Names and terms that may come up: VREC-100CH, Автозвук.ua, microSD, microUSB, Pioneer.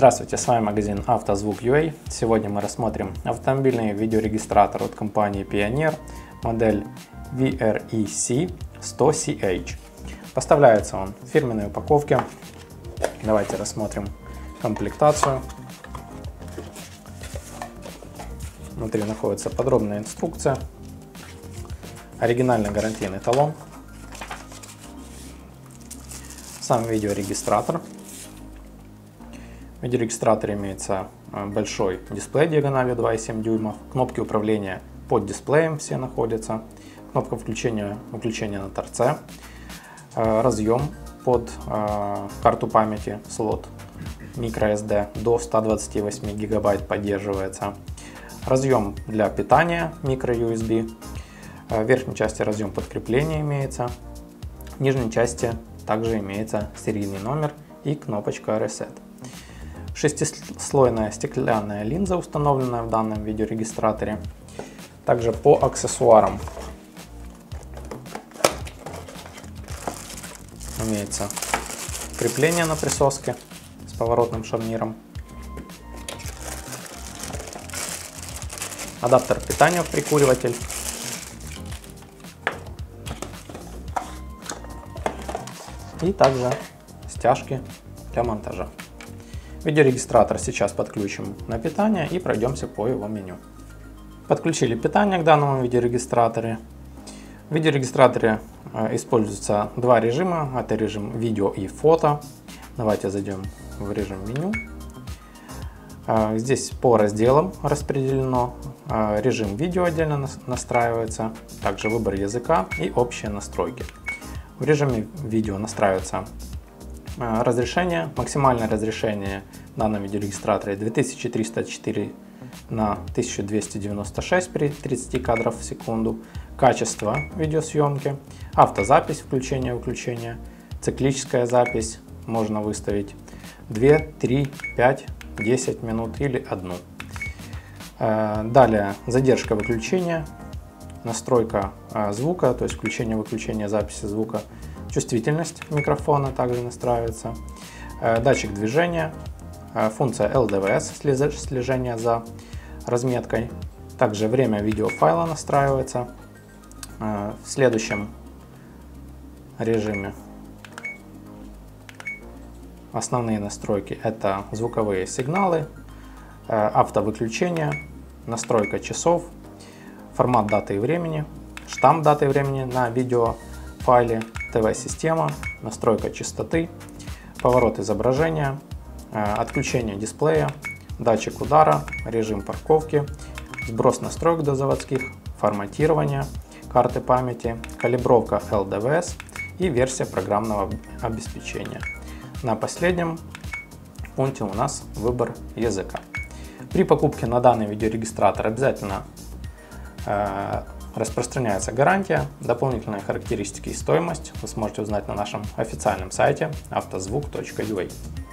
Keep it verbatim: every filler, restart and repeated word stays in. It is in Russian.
Здравствуйте, с вами магазин Автозвук точка ю а. Сегодня мы рассмотрим автомобильный видеорегистратор от компании Pioneer, модель ви эр и си сто си эйч. Поставляется он в фирменной упаковке. Давайте рассмотрим комплектацию. Внутри находится подробная инструкция, оригинальный гарантийный талон, сам видеорегистратор. В видеорегистраторе имеется большой дисплей диагональю два и семь десятых дюймов, кнопки управления под дисплеем все находятся, кнопка включения, включения на торце, разъем под карту памяти, слот microэс ди до ста двадцати восьми гигабайт поддерживается, разъем для питания microю эс би, в верхней части разъем подкрепления имеется, в нижней части также имеется серийный номер и кнопочка Reset. Шестислойная стеклянная линза, установленная в данном видеорегистраторе. Также по аксессуарам имеется крепление на присоске с поворотным шарниром, адаптер питания в прикуриватель, и также стяжки для монтажа. Видеорегистратор сейчас подключим на питание и пройдемся по его меню. Подключили питание к данному видеорегистратору. В видеорегистраторе используются два режима. Это режим видео и фото. Давайте зайдем в режим меню. Здесь по разделам распределено. Режим видео отдельно настраивается. Также выбор языка и общие настройки. В режиме видео настраивается разрешение, максимальное разрешение в данном видеорегистраторе две тысячи триста четыре на тысяча двести девяносто шесть при тридцати кадрах в секунду, качество видеосъемки, автозапись, включение, выключение, циклическая запись, можно выставить две, три, пять, десять минут или одну. Далее задержка выключения, настройка звука, то есть включение-выключение записи звука, чувствительность микрофона также настраивается, датчик движения, функция эл дэ вэ эс, слежение за разметкой, также время видеофайла настраивается. В следующем режиме основные настройки — это звуковые сигналы, автовыключение, настройка часов, формат даты и времени, штамп даты и времени на видеофайле, тэ вэ-система, настройка частоты, поворот изображения, отключение дисплея, датчик удара, режим парковки, сброс настроек до заводских, форматирование карты памяти, калибровка эл дэ вэ эс и версия программного обеспечения. На последнем пункте у нас выбор языка. При покупке на данный видеорегистратор обязательно э распространяется гарантия. Дополнительные характеристики и стоимость вы сможете узнать на нашем официальном сайте автозвук точка ю а.